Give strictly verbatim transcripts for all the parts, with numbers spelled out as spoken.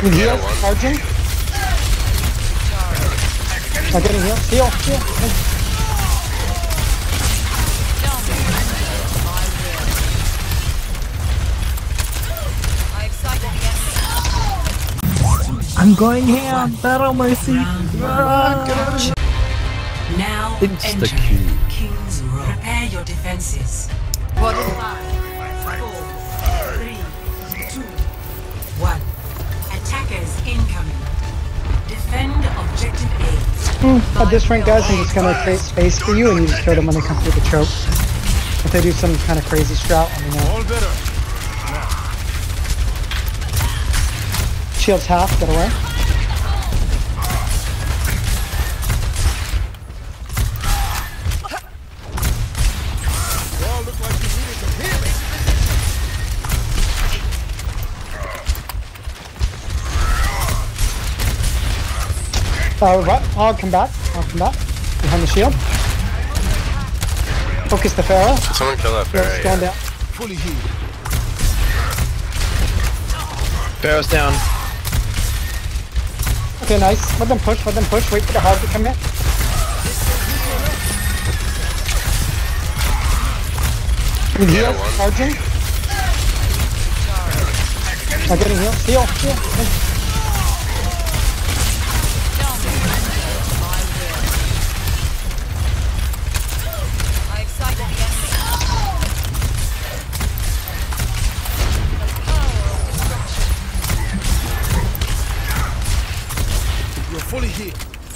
You heal, charging. I'm getting healed. Heal, heal. I'm going ham. Battle mercy. Ah. Now enter King's Row. Prepare your defenses. What? One. Attackers incoming. Defend objective A. Hmm. At this rank, guys, I'm just gonna create space for you, and you just kill them when they come through the choke. If they do some kind of crazy sprout, I mean, all better. Shields half. Get away. Uh, right, I'll come back, I'll come back, behind the shield. Focus the Pharah. Someone kill that Pharah, yeah. Going down. Fully healed. Pharah's down. Okay, nice. Let them push, let them push, wait for the hard to come in. With heals, charging. I'm getting healed, heal, heal. heal.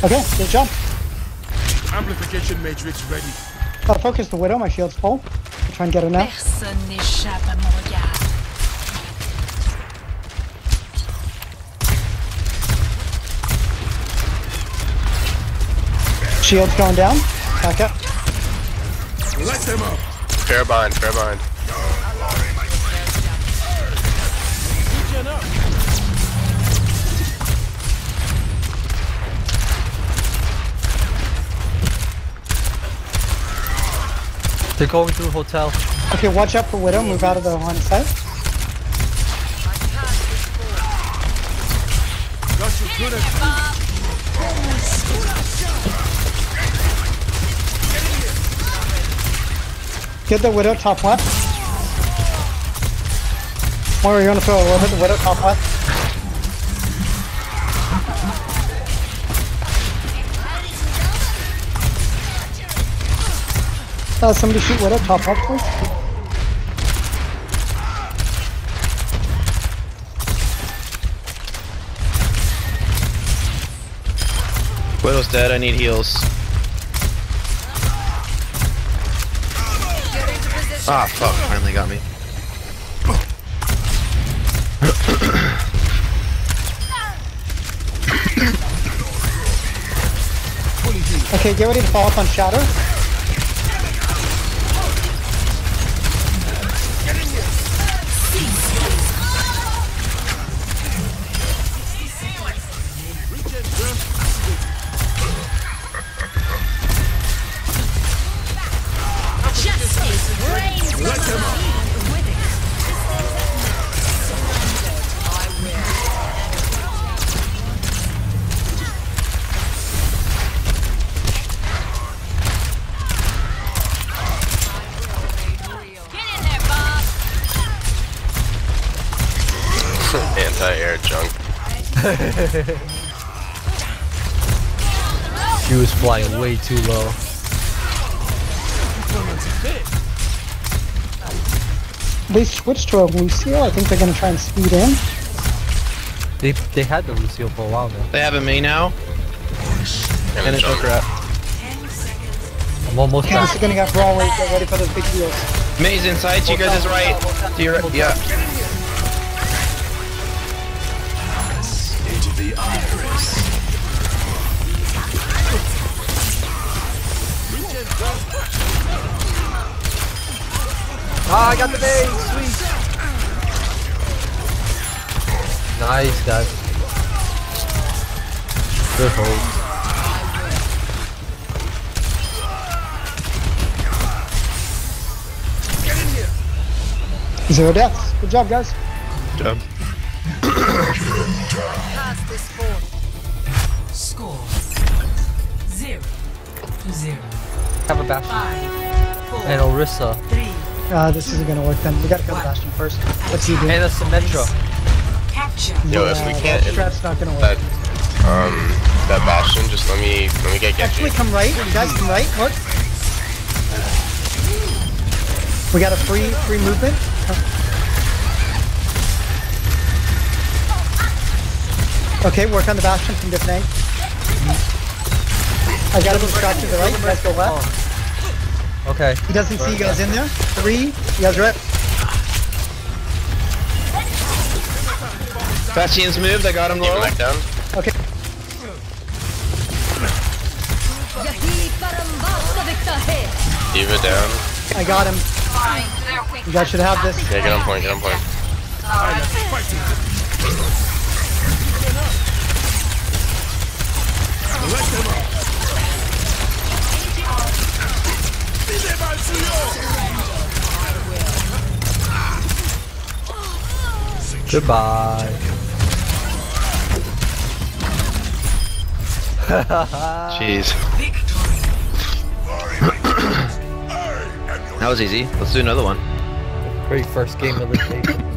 Okay, good job. Amplification matrix ready. Gotta focus the Widow, my shield's full. I'll try and get her now. Shield's going down. Back up. Let them up. Fair bind, fair bind. They're going through hotel. Okay, watch out for Widow. Move out of the line of sight. Get the Widow top left. Where are you gonna throw? We'll hit the Widow top left. Uh, somebody shoot Widow top up, please. Widow's dead, I need heals. Ah, fuck, finally got me. Okay, get ready to follow up on Shatter. Anti-air junk. She was flying way too low. They switched to a Lucio. I think they're gonna try and speed in. They they had the Lucio for a while now. They have a Mei now. And, and a joker up. I'm almost done. This is gonna get Broadway. Get ready for those big deals. Mei's inside. She goes is right. To your right. Yeah. The iris. Ah, I got the base! Sweet! Nice, guys. Good hold. Get in here! Zero deaths. Good job, guys. Good job. this board. Score zero to zero. Have a Bastion. Five, four, and Orisa. Three. Uh, this isn't gonna work then. We gotta kill the Bastion first. What's he doing? Hey, that's Symmetra. Capture. Yo, that's we can't. That's not gonna work. That, um, that Bastion. Just let me, let me get Genji. Actually, come right. You guys come right. Look. We got a free, free movement. Okay, work on the Bastion from different angles. Mm-hmm. I got him distracted to the right, you guys go left. Oh. Okay. He doesn't Burn see you guys down. in there. Three, you guys are up. Bastion's moved, I got him low. Back down. Okay. D.Va down. I got him. You guys should have this. Okay, get on point, get on point. Alright. Goodbye. Jeez. That was easy. Let's do another one. Pretty first game of the day.